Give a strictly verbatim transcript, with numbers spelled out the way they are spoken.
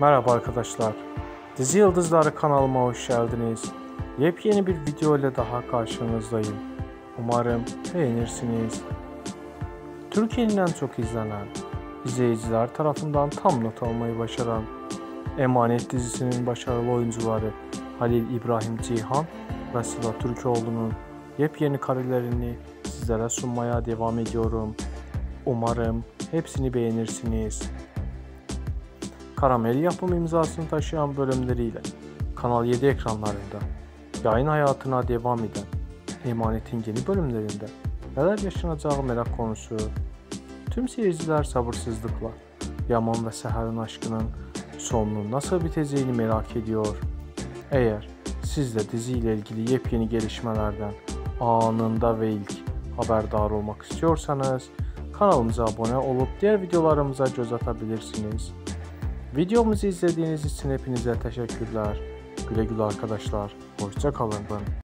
Merhaba arkadaşlar, Dizi Yıldızları kanalıma hoş geldiniz. Yepyeni bir video ile daha karşınızdayım. Umarım beğenirsiniz. Türkiye'nin en çok izlenen, izleyiciler tarafından tam not almayı başaran Emanet dizisinin başarılı oyuncuları Halil İbrahim Ceyhan ve Sıla Türkoğlu'nun yepyeni karelerini sizlere sunmaya devam ediyorum. Umarım hepsini beğenirsiniz. Karamel yapım imzasını taşıyan bölümleriyle Kanal yedi ekranlarında yayın hayatına devam eden Emanet'in yeni bölümlerinde neler yaşanacağı merak konusu. Tüm seyirciler sabırsızlıkla Yaman ve Seher'in aşkının sonunun nasıl biteceğini merak ediyor. Eğer siz de diziyle ilgili yepyeni gelişmelerden anında ve ilk haberdar olmak istiyorsanız kanalımıza abone olup diğer videolarımıza göz atabilirsiniz. Videomuzu izlediğiniz için hepinize teşekkürler. Güle güle arkadaşlar. Hoşça kalın.